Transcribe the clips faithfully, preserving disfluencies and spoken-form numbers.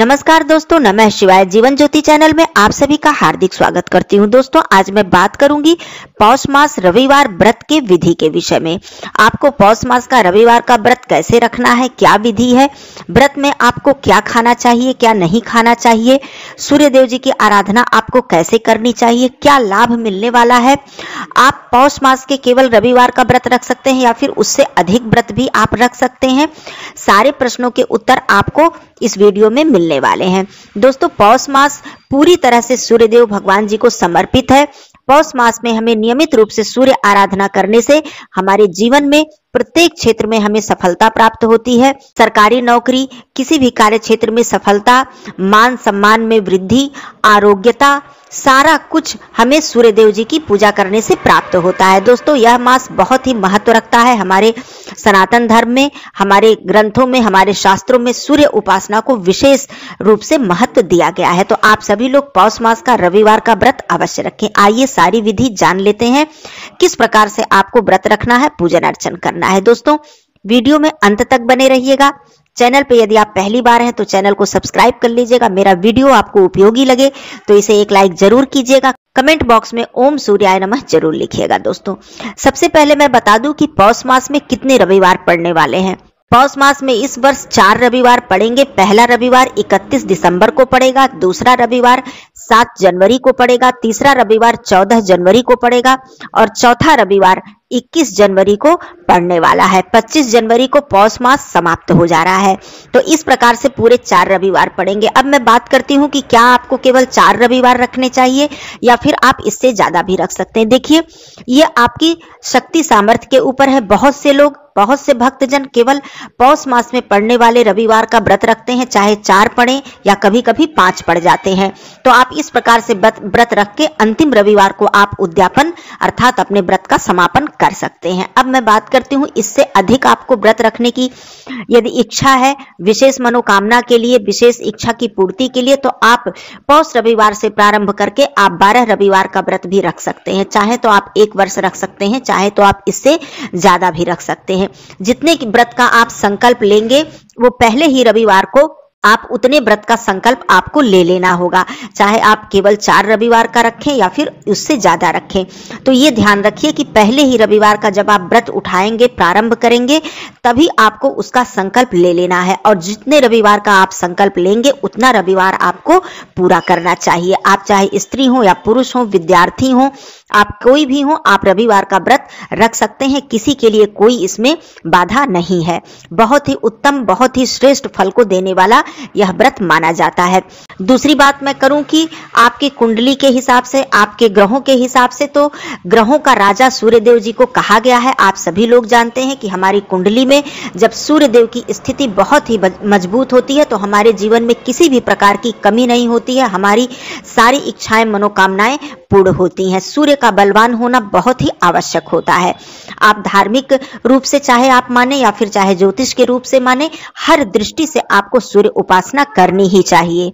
नमस्कार दोस्तों, नमः शिवाय। जीवन ज्योति चैनल में आप सभी का हार्दिक स्वागत करती हूं। दोस्तों, आज मैं बात करूंगी पौष मास रविवार व्रत के विधि के विषय में। आपको पौष मास का रविवार का व्रत कैसे रखना है, क्या विधि है, व्रत में आपको क्या खाना चाहिए, क्या नहीं खाना चाहिए, सूर्य देव जी की आराधना आपको कैसे करनी चाहिए, क्या लाभ मिलने वाला है। आप पौष मास के केवल रविवार का व्रत रख सकते हैं या फिर उससे अधिक व्रत भी आप रख सकते हैं। सारे प्रश्नों के उत्तर आपको इस वीडियो में मिलने वाले हैं। दोस्तों, पौष मास पूरी तरह से सूर्यदेव भगवान जी को समर्पित है। पौष मास में हमें नियमित रूप से सूर्य आराधना करने से हमारे जीवन में प्रत्येक क्षेत्र में हमें सफलता प्राप्त होती है। सरकारी नौकरी, किसी भी कार्य क्षेत्र में सफलता, मान सम्मान में वृद्धि, आरोग्यता, सारा कुछ हमें सूर्य देव जी की पूजा करने से प्राप्त होता है। दोस्तों, यह मास बहुत ही महत्व रखता है। हमारे सनातन धर्म में, हमारे ग्रंथों में, हमारे शास्त्रों में सूर्य उपासना को विशेष रूप से महत्व दिया गया है। तो आप सभी लोग पौष मास का रविवार का व्रत अवश्य रखें। आइए सारी विधि जान लेते हैं, किस प्रकार से आपको व्रत रखना है, पूजन अर्चन करना है। दोस्तों, वीडियो में अंत तक बने रहिएगा। चैनल पे यदि आप पहली बार हैं तो चैनल को सब्सक्राइब कर लीजिएगा। मेरा वीडियो आपको उपयोगी लगे तो इसे एक लाइक जरूर कीजिएगा। कमेंट बॉक्स में ओम सूर्याय नमः जरूर लिखिएगा। दोस्तों, सबसे पहले मैं बता दूं कि पौष मास में कितने रविवार पड़ने वाले हैं। पौष मास में इस वर्ष चार रविवार पड़ेंगे। पहला रविवार इकतीस दिसंबर को पड़ेगा, दूसरा रविवार सात जनवरी को पड़ेगा, तीसरा रविवार चौदह जनवरी को पड़ेगा और चौथा रविवार इक्कीस जनवरी को पड़ने वाला है। पच्चीस जनवरी को पौष मास समाप्त हो जा रहा है। तो इस प्रकार से पूरे चार रविवार पड़ेंगे। अब मैं बात करती हूँ कि क्या आपको केवल चार रविवार रखने चाहिए या फिर आप इससे ज्यादा भी रख सकते हैं। देखिए, ये आपकी शक्ति सामर्थ्य के ऊपर है। बहुत से लोग, बहुत से भक्तजन केवल पौष मास में पड़ने वाले रविवार का व्रत रखते हैं, चाहे चार पड़े या कभी कभी पांच पड़ जाते हैं। तो आप इस प्रकार से व्रत रख के अंतिम रविवार को आप उद्यापन अर्थात अपने व्रत का समापन कर सकते हैं। अब मैं बात करती हूँ, इससे अधिक आपको व्रत रखने की यदि इच्छा है, विशेष मनोकामना के लिए, विशेष इच्छा की पूर्ति के लिए, तो आप पौष रविवार से प्रारंभ करके आप बारह रविवार का व्रत भी रख सकते हैं। चाहे तो आप एक वर्ष रख सकते हैं, चाहे तो आप इससे ज्यादा भी रख सकते हैं। जितने व्रत का आप संकल्प लेंगे वो पहले ही रविवार को आप उतने व्रत का संकल्प आपको ले लेना होगा, चाहे आप केवल चार रविवार का रखें या फिर उससे ज्यादा रखें। तो ये ध्यान रखिए कि पहले ही रविवार का जब आप व्रत उठाएंगे, प्रारंभ करेंगे, तभी आपको उसका संकल्प ले लेना है। और जितने रविवार का आप संकल्प लेंगे उतना रविवार आपको पूरा करना चाहिए। आप चाहे स्त्री हो या पुरुष हो, विद्यार्थी हो, आप कोई भी हो, आप रविवार का व्रत रख सकते हैं। किसी के लिए कोई इसमें बाधा नहीं है। बहुत ही उत्तम, बहुत ही श्रेष्ठ फल को देने वाला यह व्रत माना जाता है। दूसरी बात मैं करूं कि आपकी कुंडली के हिसाब से, आपके ग्रहों के हिसाब से, तो ग्रहों का राजा सूर्यदेव जी को कहा गया है। आप सभी लोग जानते हैं कि हमारी कुंडली में जब सूर्यदेव की स्थिति बहुत ही मजबूत होती है तो हमारे जीवन में किसी भी प्रकार की कमी नहीं होती है। हमारी सारी इच्छाएं, मनोकामनाएं पूर्ण होती हैं। सूर्य का बलवान होना बहुत ही आवश्यक होता है। आप धार्मिक रूप से चाहे आप माने या फिर चाहे ज्योतिष के रूप से माने, हर दृष्टि से आपको सूर्य उपासना करनी ही चाहिए।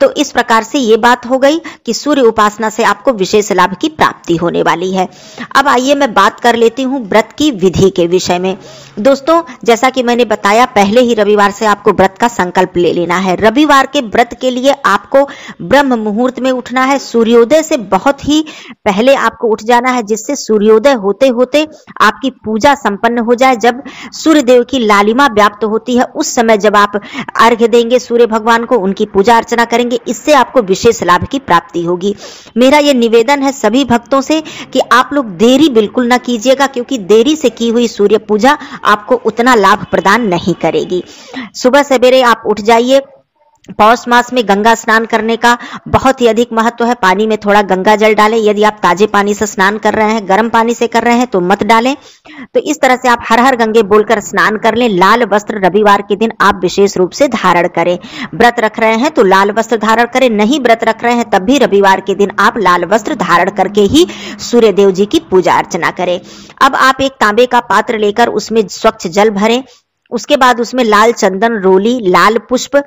तो इस प्रकार से ये बात हो गई कि सूर्य उपासना से आपको विशेष लाभ की प्राप्ति होने वाली है। अब आइए मैं बात कर लेती हूँ व्रत की विधि के विषय में। दोस्तों, जैसा कि मैंने बताया, पहले ही रविवार से आपको व्रत का संकल्प ले लेना है। रविवार के व्रत के लिए आपको ब्रह्म मुहूर्त में उठना है। सूर्योदय से बहुत ही पहले आपको उठ जाना है, जिससे सूर्योदय होते होते आपकी पूजा संपन्न हो जाए। जब सूर्य देव की लालिमा व्याप्त होती है, उस समय जब आप अर्घ्य देंगे सूर्य भगवान को, उनकी पूजा अर्चना करेंगे, इससे आपको विशेष लाभ की प्राप्ति होगी। मेरा ये निवेदन है सभी भक्तों से कि आप लोग देरी बिल्कुल ना कीजिएगा, क्योंकि देरी से की हुई सूर्य पूजा आपको उतना लाभ प्रदान नहीं करेगी। सुबह सवेरे आप उठ जाइए। पौष मास में गंगा स्नान करने का बहुत ही अधिक महत्व है। पानी में थोड़ा गंगा जल डालें। यदि आप ताजे पानी से स्नान कर रहे हैं, गर्म पानी से कर रहे हैं तो मत डालें। तो इस तरह से आप हर हर गंगे बोलकर स्नान कर लें। लाल वस्त्र रविवार के दिन आप विशेष रूप से धारण करें। व्रत रख रहे हैं तो लाल वस्त्र धारण करें, नहीं व्रत रख रहे हैं तब भी रविवार के दिन आप लाल वस्त्र धारण करके ही सूर्य देव जी की पूजा अर्चना करें। अब आप एक तांबे का पात्र लेकर उसमें स्वच्छ जल भरें। उसके बाद उसमें लाल चंदन, रोली, लाल पुष्प,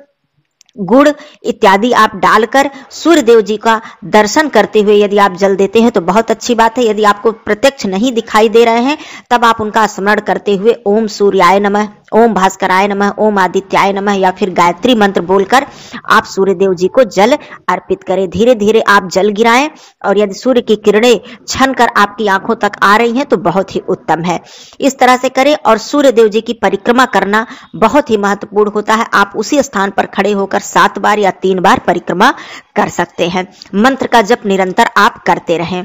गुड़ इत्यादि आप डालकर सूर्य देव जी का दर्शन करते हुए यदि आप जल देते हैं तो बहुत अच्छी बात है। यदि आपको प्रत्यक्ष नहीं दिखाई दे रहे हैं तब आप उनका स्मरण करते हुए ओम सूर्याय नमः, ओम भास्कराय नमः, ओम आदित्याय नमः या फिर गायत्री मंत्र बोलकर आप सूर्यदेव जी को जल अर्पित करें। धीरे धीरे आप जल गिराएं और यदि सूर्य की किरणें छन कर आपकी आंखों तक आ रही हैं तो बहुत ही उत्तम है। इस तरह से करें और सूर्यदेव जी की परिक्रमा करना बहुत ही महत्वपूर्ण होता है। आप उसी स्थान पर खड़े होकर सात बार या तीन बार परिक्रमा कर सकते हैं। मंत्र का जप निरंतर आप करते रहें।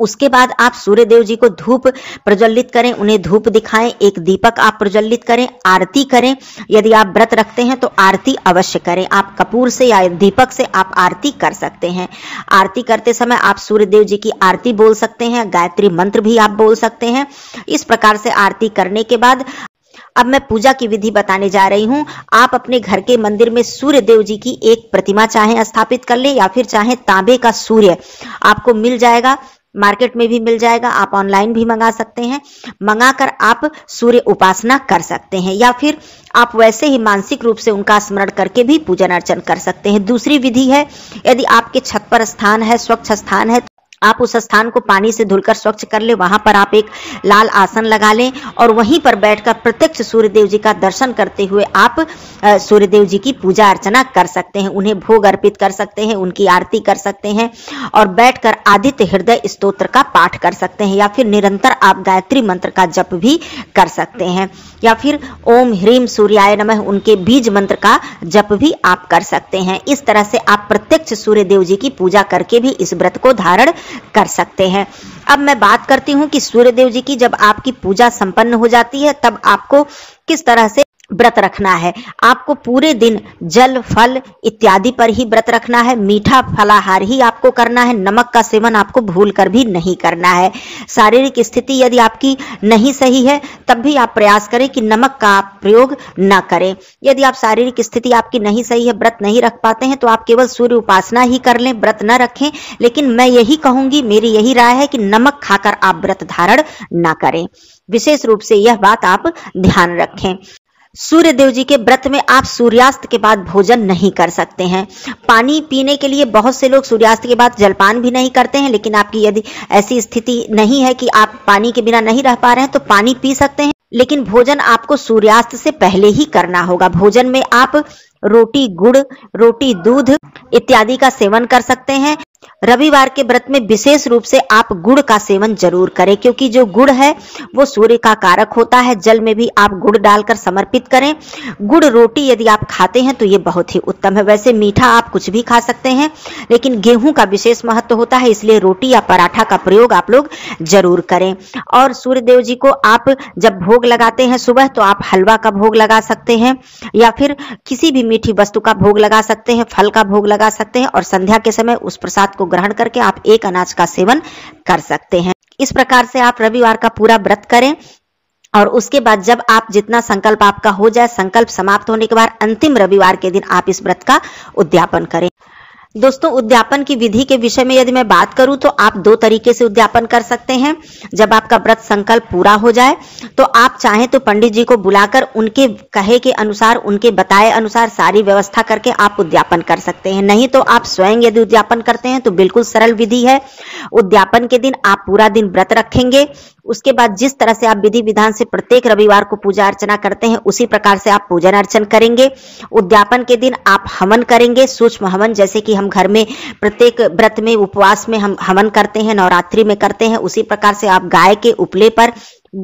उसके बाद आप सूर्यदेव जी को धूप प्रज्वलित करें, उन्हें धूप दिखाएं, एक दीपक आप प्रज्वलित करें, आरती करें। यदि आप व्रत रखते हैं तो आरती अवश्य करें। आप कपूर से या दीपक से आप आरती कर सकते हैं। आरती करते समय आप सूर्यदेव जी की आरती बोल सकते हैं, गायत्री मंत्र भी आप बोल सकते हैं। इस प्रकार से आरती करने के बाद अब मैं पूजा की विधि बताने जा रही हूँ। आप अपने घर के मंदिर में सूर्य देव जी की एक प्रतिमा चाहे स्थापित कर लें या फिर चाहे तांबे का सूर्य आपको मिल जाएगा, मार्केट में भी मिल जाएगा, आप ऑनलाइन भी मंगा सकते हैं। मंगा कर आप सूर्य उपासना कर सकते हैं या फिर आप वैसे ही मानसिक रूप से उनका स्मरण करके भी पूजन अर्चन कर सकते हैं। दूसरी विधि है, यदि आपके छत पर स्थान है, स्वच्छ स्थान है, आप उस स्थान को पानी से धुलकर स्वच्छ कर ले। वहां पर आप एक लाल आसन लगा लें और वहीं पर बैठकर प्रत्यक्ष सूर्यदेव जी का दर्शन करते हुए आप सूर्यदेव जी की पूजा अर्चना कर सकते हैं, उन्हें भोग अर्पित कर सकते हैं, उनकी आरती कर सकते हैं और बैठकर आदित्य हृदय स्तोत्र का पाठ कर सकते हैं या फिर निरंतर आप गायत्री मंत्र का जप भी कर सकते हैं या फिर ओम ह्रीम सूर्याय नमः उनके बीज मंत्र का जप भी आप कर सकते हैं। इस तरह से आप प्रत्यक्ष सूर्यदेव जी की पूजा करके भी इस व्रत को धारण कर सकते हैं। अब मैं बात करती हूँ कि सूर्यदेव जी की जब आपकी पूजा संपन्न हो जाती है तब आपको किस तरह से व्रत रखना है। आपको पूरे दिन जल फल इत्यादि पर ही व्रत रखना है, मीठा फलाहार ही आपको करना है, नमक का सेवन आपको भूल कर भी नहीं करना है। शारीरिक स्थिति यदि आपकी नहीं सही है तब भी आप प्रयास करें कि नमक का आप प्रयोग न करें। यदि आप शारीरिक स्थिति आपकी नहीं सही है, व्रत नहीं रख पाते हैं तो आप केवल सूर्य उपासना ही कर लें, व्रत न रखें। लेकिन मैं यही कहूंगी, मेरी यही राय है कि नमक खाकर आप व्रत धारण न करें। विशेष रूप से यह बात आप ध्यान रखें। सूर्य देव जी के व्रत में आप सूर्यास्त के बाद भोजन नहीं कर सकते हैं। पानी पीने के लिए बहुत से लोग सूर्यास्त के बाद जलपान भी नहीं करते हैं, लेकिन आपकी यदि ऐसी स्थिति नहीं है कि आप पानी के बिना नहीं रह पा रहे हैं तो पानी पी सकते हैं, लेकिन भोजन आपको सूर्यास्त से पहले ही करना होगा। भोजन में आप रोटी गुड़, रोटी दूध इत्यादि का सेवन कर सकते हैं। रविवार के व्रत में विशेष रूप से आप गुड़ का सेवन जरूर करें, क्योंकि जो गुड़ है वो सूर्य का कारक होता है। जल में भी आप गुड़ डालकर समर्पित करें। गुड़ रोटी यदि आप खाते हैं तो ये बहुत ही उत्तम है। वैसे मीठा आप कुछ भी खा सकते हैं, लेकिन गेहूं का विशेष महत्व होता है, इसलिए रोटी या पराठा का प्रयोग आप लोग जरूर करें। और सूर्यदेव जी को आप जब भोग लगाते हैं सुबह तो आप हलवा का भोग लगा सकते हैं या फिर किसी भी मीठी वस्तु का भोग लगा सकते हैं, फल का भोग लगा सकते हैं और संध्या के समय उस प्रसाद को ग्रहण करके आप एक अनाज का सेवन कर सकते हैं। इस प्रकार से आप रविवार का पूरा व्रत करें और उसके बाद जब आप जितना संकल्प आपका हो जाए, संकल्प समाप्त होने के बाद अंतिम रविवार के दिन आप इस व्रत का उद्यापन करें। दोस्तों, उद्यापन की विधि के विषय में यदि मैं बात करूं तो आप दो तरीके से उद्यापन कर सकते हैं। जब आपका व्रत संकल्प पूरा हो जाए तो आप चाहें तो पंडित जी को बुलाकर उनके कहे के अनुसार, उनके बताए अनुसार सारी व्यवस्था करके आप उद्यापन कर सकते हैं। नहीं तो आप स्वयं यदि उद्यापन करते हैं तो बिल्कुल सरल विधि है। उद्यापन के दिन आप पूरा दिन व्रत रखेंगे। उसके बाद जिस तरह से आप विधि विधान से प्रत्येक रविवार को पूजा अर्चना करते हैं उसी प्रकार से आप पूजन अर्चन करेंगे। उद्यापन के दिन आप हवन करेंगे, सूक्ष्म हवन, जैसे कि हम घर में प्रत्येक व्रत में उपवास में हम हवन करते हैं, नवरात्रि में करते हैं, उसी प्रकार से आप गाय के उपले पर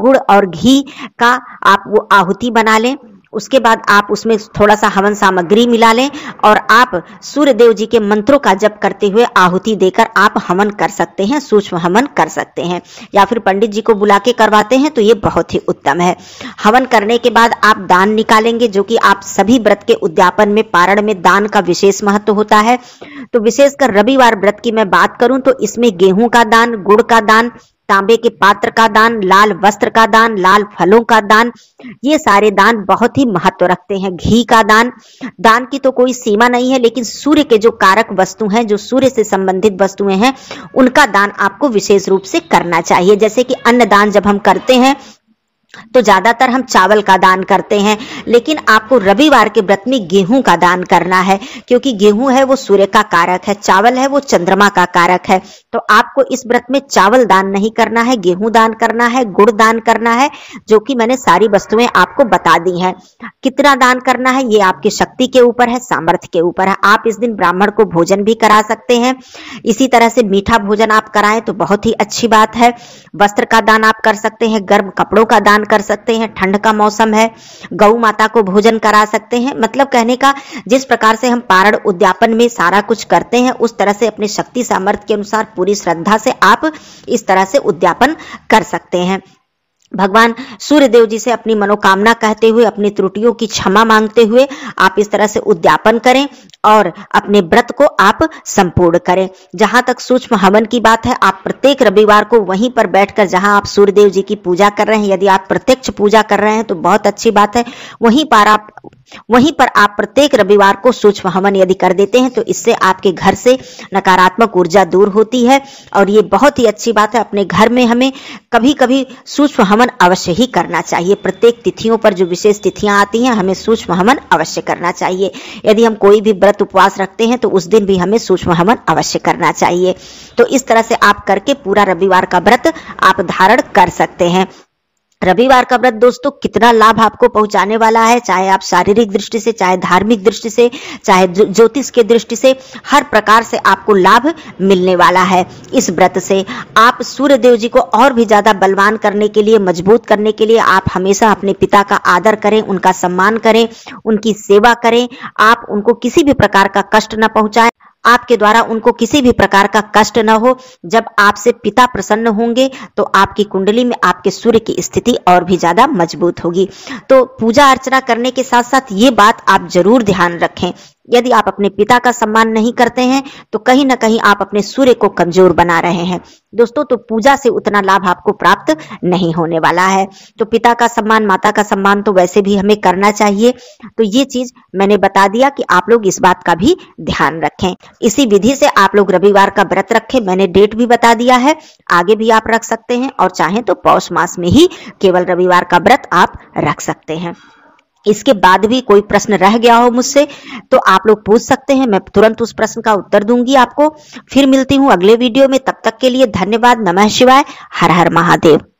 गुड़ और घी का आप वो आहुति बना लें। उसके बाद आप उसमें थोड़ा सा हवन सामग्री मिला लें और आप सूर्य देव जी के मंत्रों का जप करते हुए आहुति देकर आप हवन कर सकते हैं, सूक्ष्म हवन कर सकते हैं या फिर पंडित जी को बुला के करवाते हैं तो ये बहुत ही उत्तम है। हवन करने के बाद आप दान निकालेंगे, जो कि आप सभी व्रत के उद्यापन में पारण में दान का विशेष महत्व होता है। तो विशेषकर रविवार व्रत की मैं बात करूं तो इसमें गेहूं का दान, गुड़ का दान, तांबे के पात्र का दान, लाल वस्त्र का दान, लाल फलों का दान, ये सारे दान बहुत ही महत्व रखते हैं। घी का दान, दान की तो कोई सीमा नहीं है, लेकिन सूर्य के जो कारक वस्तु हैं, जो सूर्य से संबंधित वस्तुएं हैं, उनका दान आपको विशेष रूप से करना चाहिए। जैसे कि अन्न दान जब हम करते हैं तो ज्यादातर हम चावल का दान करते हैं, लेकिन आपको रविवार के व्रत में गेहूं का दान करना है, क्योंकि गेहूं है वो सूर्य का कारक है, चावल है वो चंद्रमा का कारक है। तो आपको इस व्रत में चावल दान नहीं करना है, गेहूं दान करना है, गुड़ दान करना है, जो कि मैंने सारी वस्तुएं आपको बता दी हैं। कितना दान करना है ये आपकी शक्ति के ऊपर है, सामर्थ्य के ऊपर है। आप इस दिन ब्राह्मण को भोजन भी करा सकते हैं, इसी तरह से मीठा भोजन आप कराएं तो बहुत ही अच्छी बात है। वस्त्र का दान आप कर सकते हैं, गर्म कपड़ों का दान कर सकते हैं, ठंड का मौसम है, गौ माता को भोजन करा सकते हैं। मतलब कहने का, जिस प्रकार से हम पारण उद्यापन में सारा कुछ करते हैं, उस तरह से अपनी शक्ति सामर्थ्य के अनुसार पूरी श्रद्धा से आप इस तरह से उद्यापन कर सकते हैं। भगवान सूर्य देव जी से अपनी मनोकामना कहते हुए, अपनी त्रुटियों की क्षमा मांगते हुए आप इस तरह से उद्यापन करें और अपने व्रत को आप संपूर्ण करें। जहां तक सूक्ष्म हवन की बात है, आप प्रत्येक रविवार को वहीं पर बैठकर, जहां आप सूर्य देव जी की पूजा कर रहे हैं, यदि आप प्रत्यक्ष पूजा कर रहे हैं तो बहुत अच्छी बात है, वहीं पर आप वहीं पर आप प्रत्येक रविवार को सूक्ष्म हवन यदि कर देते हैं तो इससे आपके घर से नकारात्मक ऊर्जा दूर होती है और ये बहुत ही अच्छी बात है। अपने घर में हमें कभी कभी सूक्ष्म हवन अवश्य ही करना चाहिए। प्रत्येक तिथियों पर जो विशेष तिथियां आती हैं हमें सूक्ष्म हवन अवश्य करना चाहिए। यदि हम कोई भी व्रत उपवास रखते हैं तो उस दिन भी हमें सूक्ष्म हवन अवश्य करना चाहिए। तो इस तरह से आप करके पूरा रविवार का व्रत आप धारण कर सकते हैं। रविवार का व्रत दोस्तों कितना लाभ आपको पहुंचाने वाला है, चाहे आप शारीरिक दृष्टि से, चाहे धार्मिक दृष्टि से, चाहे ज्योतिष के दृष्टि से, हर प्रकार से आपको लाभ मिलने वाला है। इस व्रत से आप सूर्य देव जी को और भी ज्यादा बलवान करने के लिए, मजबूत करने के लिए आप हमेशा अपने पिता का आदर करें, उनका सम्मान करें, उनकी सेवा करें। आप उनको किसी भी प्रकार का कष्ट न पहुंचाएं, आपके द्वारा उनको किसी भी प्रकार का कष्ट न हो। जब आपसे पिता प्रसन्न होंगे तो आपकी कुंडली में आपके सूर्य की स्थिति और भी ज्यादा मजबूत होगी। तो पूजा अर्चना करने के साथ साथ ये बात आप जरूर ध्यान रखें, यदि आप अपने पिता का सम्मान नहीं करते हैं तो कहीं ना कहीं आप अपने सूर्य को कमजोर बना रहे हैं दोस्तों। तो पूजा से उतना लाभ आपको प्राप्त नहीं होने वाला है। तो पिता का सम्मान, माता का सम्मान तो वैसे भी हमें करना चाहिए। तो ये चीज मैंने बता दिया कि आप लोग इस बात का भी ध्यान रखें। इसी विधि से आप लोग रविवार का व्रत रखें। मैंने डेट भी बता दिया है, आगे भी आप रख सकते हैं और चाहें तो पौष मास में ही केवल रविवार का व्रत आप रख सकते हैं। इसके बाद भी कोई प्रश्न रह गया हो मुझसे तो आप लोग पूछ सकते हैं, मैं तुरंत उस प्रश्न का उत्तर दूंगी आपको। फिर मिलती हूँ अगले वीडियो में, तब तक के लिए धन्यवाद। नमः शिवाय, हर हर महादेव।